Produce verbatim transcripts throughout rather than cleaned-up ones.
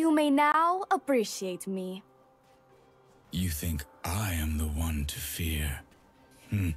You may now appreciate me. You think I am the one to fear? Hmm.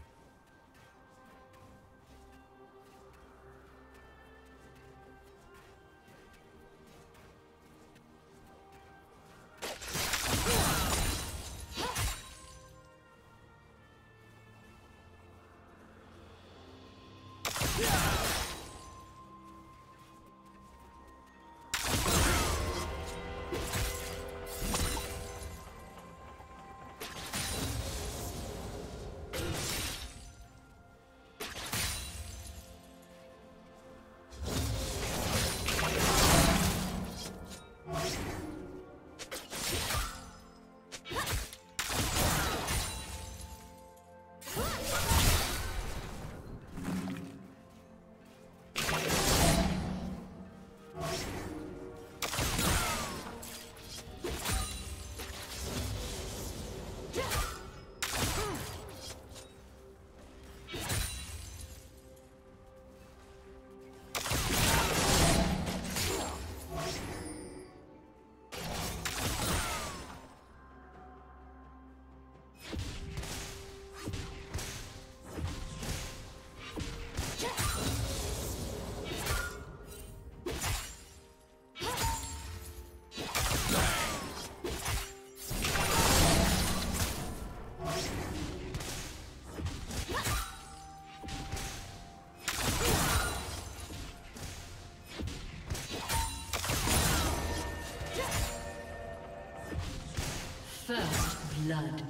First blood.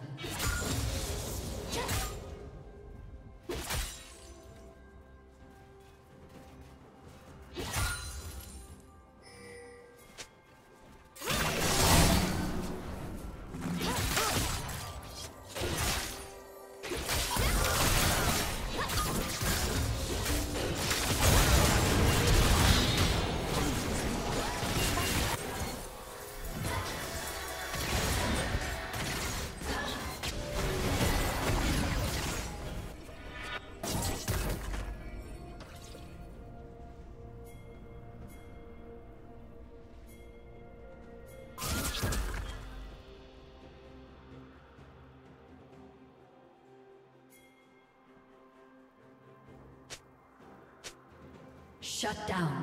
Shut down.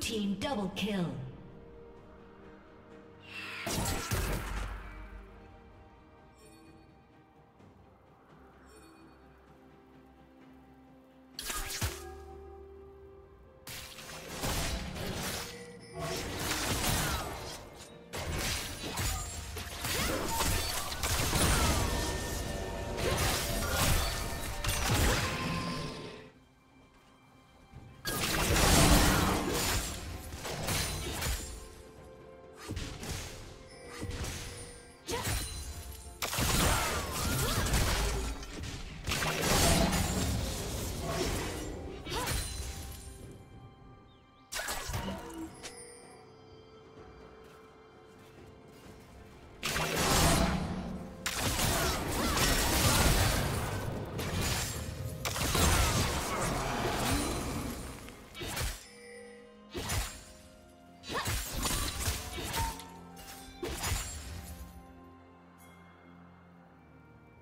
Team double kill.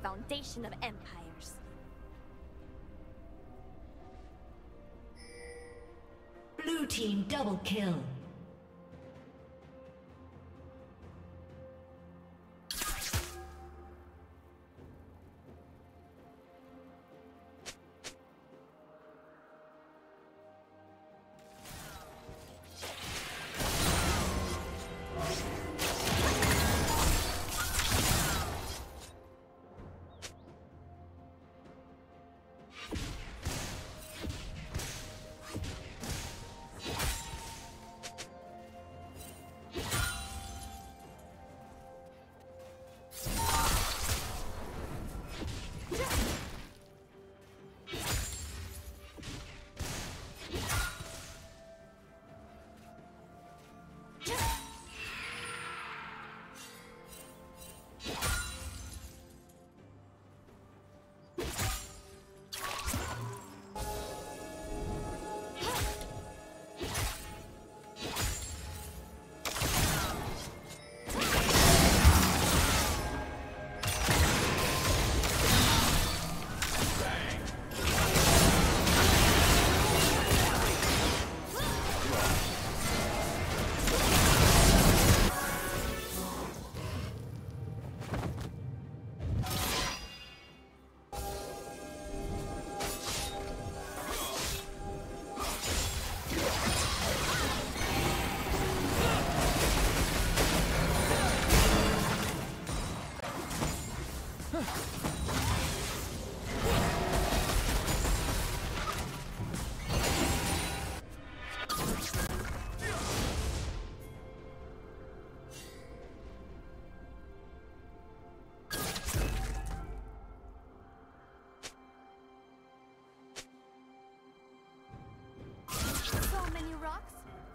Foundation of empires. Blue team double kill.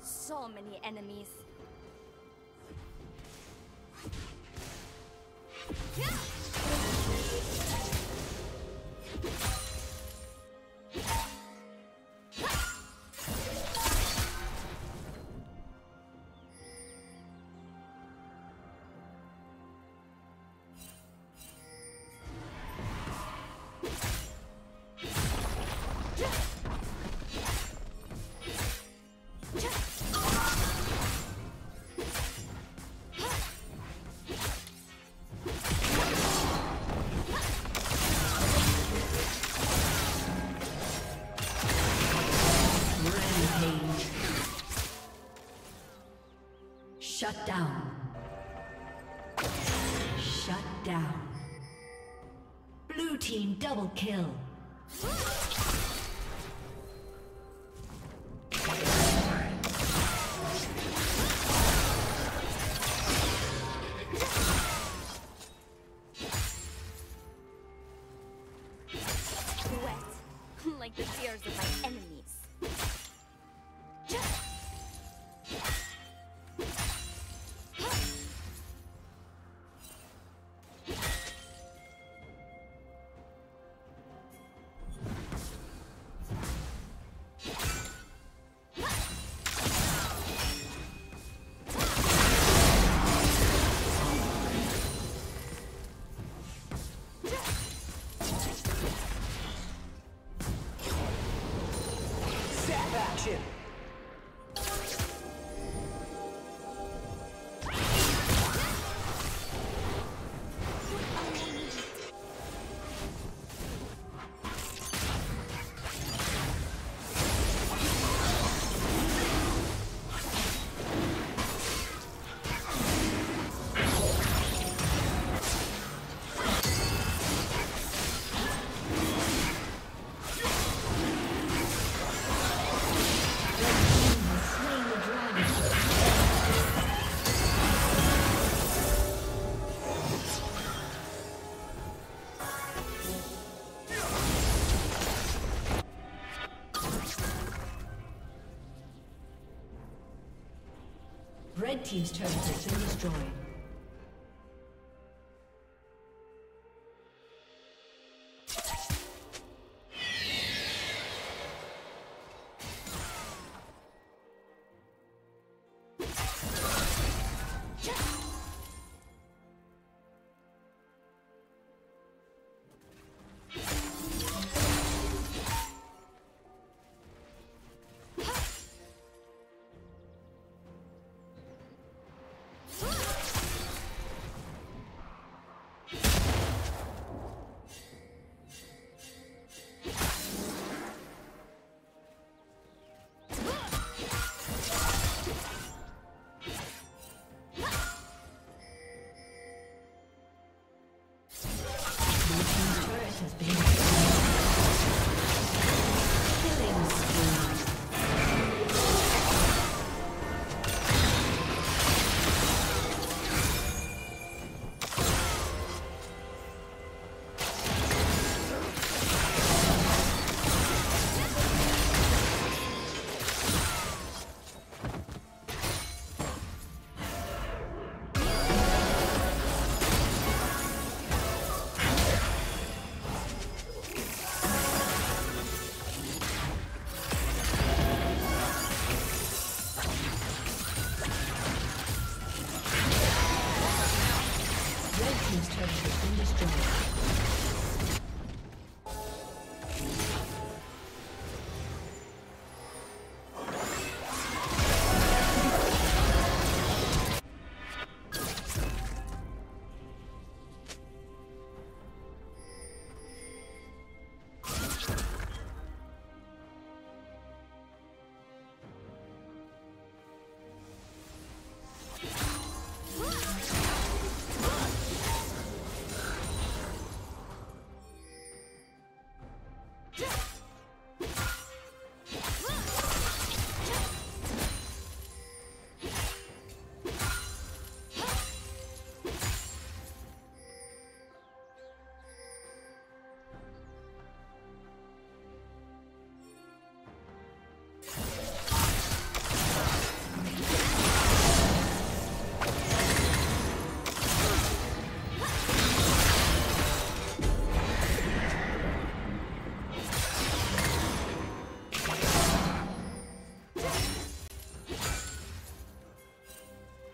So many enemies. down. Shut down. Blue team double kill. Red team's turret has been destroyed.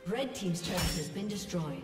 Red team's turret has been destroyed.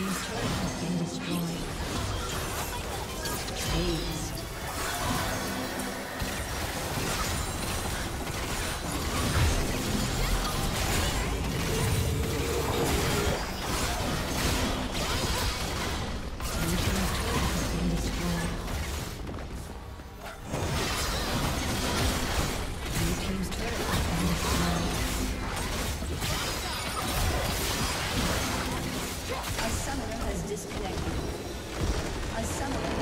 team's turret has been destroyed. Eight. Disconnected. A summoner